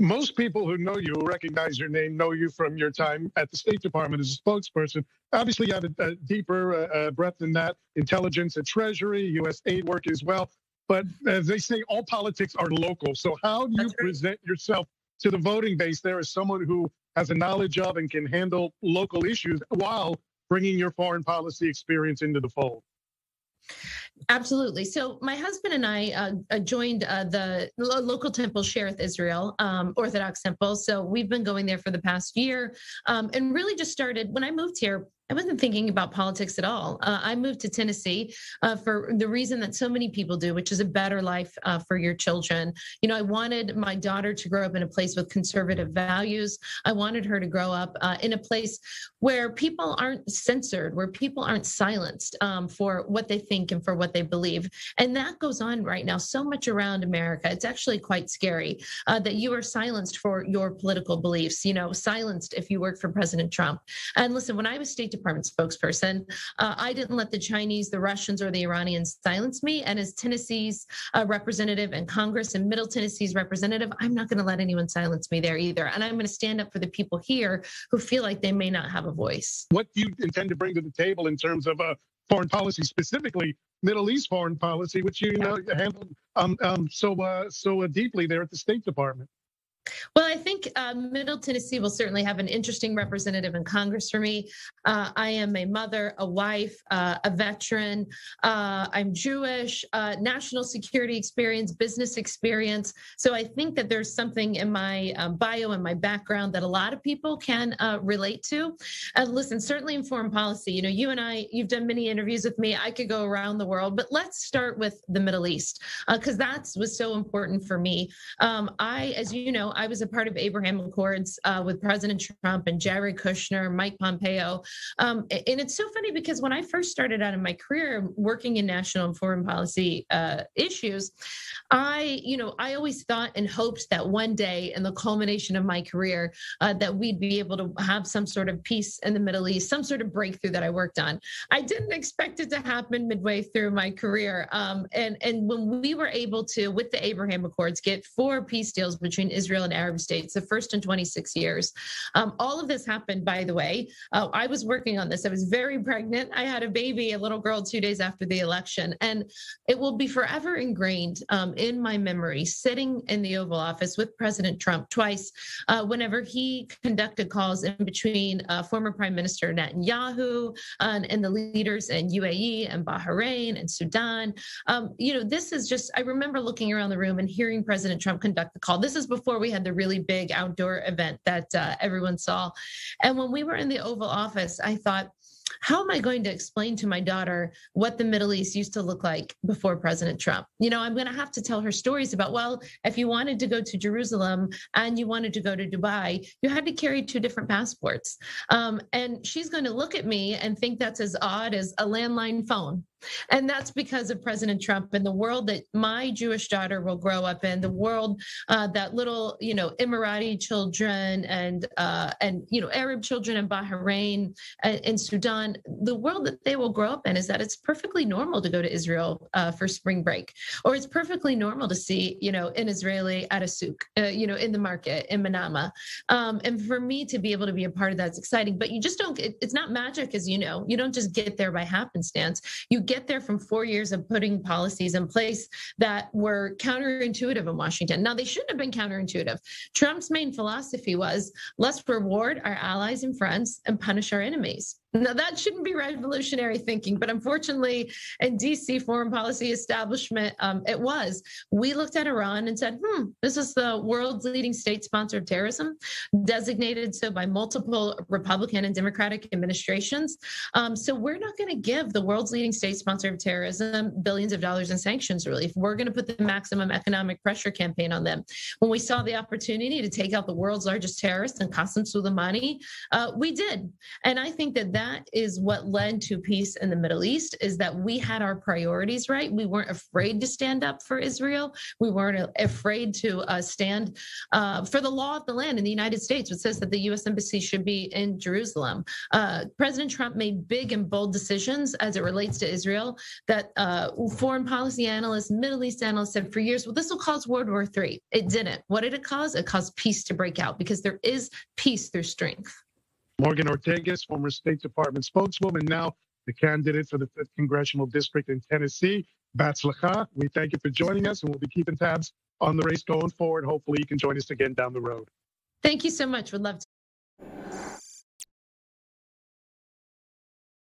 Most people who know you, who recognize your name, know you from your time at the State Department as a spokesperson. Obviously, you have a deeper breadth than that, intelligence and Treasury, U.S. aid work as well. But as they say, all politics are local. So how do you present yourself to the voting base there as someone who has a knowledge of and can handle local issues while bringing your foreign policy experience into the fold? Absolutely. So my husband and I joined the local temple, Sherith Israel, Orthodox temple. So we've been going there for the past year and really just started when I moved here. I wasn't thinking about politics at all. I moved to Tennessee for the reason that so many people do, which is a better life for your children. You know, I wanted my daughter to grow up in a place with conservative values. I wanted her to grow up in a place where people aren't censored, where people aren't silenced for what they think and for what they believe. And that goes on right now so much around America. It's actually quite scary that you are silenced for your political beliefs, you know, silenced if you work for President Trump. And listen, when I was State Department spokesperson, I didn't let the Chinese, the Russians, or the Iranians silence me. And as Tennessee's representative in Congress and Middle Tennessee's representative, I'm not going to let anyone silence me there either. And I'm going to stand up for the people here who feel like they may not have a voice. What do you intend to bring to the table in terms of foreign policy, specifically Middle East foreign policy, which you know handled so deeply there at the State Department? Well, I think Middle Tennessee will certainly have an interesting representative in Congress for me. I am a mother, a wife, a veteran. I'm Jewish, national security experience, business experience. So I think that there's something in my bio and my background that a lot of people can relate to. And listen, certainly in foreign policy, you know, you and I, you've done many interviews with me. I could go around the world, but let's start with the Middle East because that was so important for me. As you know, I was a part of Abraham Accords with President Trump and Jared Kushner, Mike Pompeo. And it's so funny because when I first started out in my career working in national and foreign policy issues, I always thought and hoped that one day in the culmination of my career that we'd be able to have some sort of peace in the Middle East, some sort of breakthrough that I worked on. I didn't expect it to happen midway through my career. And when we were able to, with the Abraham Accords, get 4 peace deals between Israel and Arab states, the first in 26 years. All of this happened, by the way. I was working on this. I was very pregnant. I had a baby, a little girl, 2 days after the election. And it will be forever ingrained in my memory, sitting in the Oval Office with President Trump twice, whenever he conducted calls in between former Prime Minister Netanyahu and the leaders in UAE and Bahrain and Sudan. This is just, I remember looking around the room and hearing President Trump conduct the call. This is before we had the really big outdoor event that everyone saw. And when we were in the Oval Office, I thought, how am I going to explain to my daughter what the Middle East used to look like before President Trump? You know, I'm going to have to tell her stories about, well, if you wanted to go to Jerusalem and you wanted to go to Dubai, you had to carry 2 different passports. And she's going to look at me and think that's as odd as a landline phone. And that's because of President Trump and the world that my Jewish daughter will grow up in, the world that little, Emirati children and Arab children in Bahrain and Sudan, the world that they will grow up in is that it's perfectly normal to go to Israel for spring break, or it's perfectly normal to see, an Israeli at a souk, in the market in Manama. And for me to be able to be a part of that's exciting, but you just don't, it's not magic, as you know, you don't just get there by happenstance. You get there from 4 years of putting policies in place that were counterintuitive in Washington. Now, they shouldn't have been counterintuitive. Trump's main philosophy was, let's reward our allies and friends and punish our enemies. Now, that shouldn't be revolutionary thinking, but unfortunately, in D.C. foreign policy establishment, it was. We looked at Iran and said, this is the world's leading state sponsor of terrorism, designated so by multiple Republican and Democratic administrations. So we're not going to give the world's leading state sponsor of terrorism billions of dollars in sanctions relief. We're going to put the maximum economic pressure campaign on them. When we saw the opportunity to take out the world's largest terrorist and Qasem Soleimani, we did. And I think that that is what led to peace in the Middle East, is that we had our priorities right. We weren't afraid to stand up for Israel. We weren't afraid to stand for the law of the land in the United States, which says that the U.S. Embassy should be in Jerusalem. President Trump made big and bold decisions as it relates to Israel that foreign policy analysts, Middle East analysts said for years, well, this will cause World War III. It didn't. What did it cause? It caused peace to break out, because there is peace through strength. Morgan Ortagus, former State Department spokeswoman, now the candidate for the 5th Congressional District in Tennessee. Batzlacha, we thank you for joining us, and we'll be keeping tabs on the race going forward. Hopefully you can join us again down the road. Thank you so much. Would love to.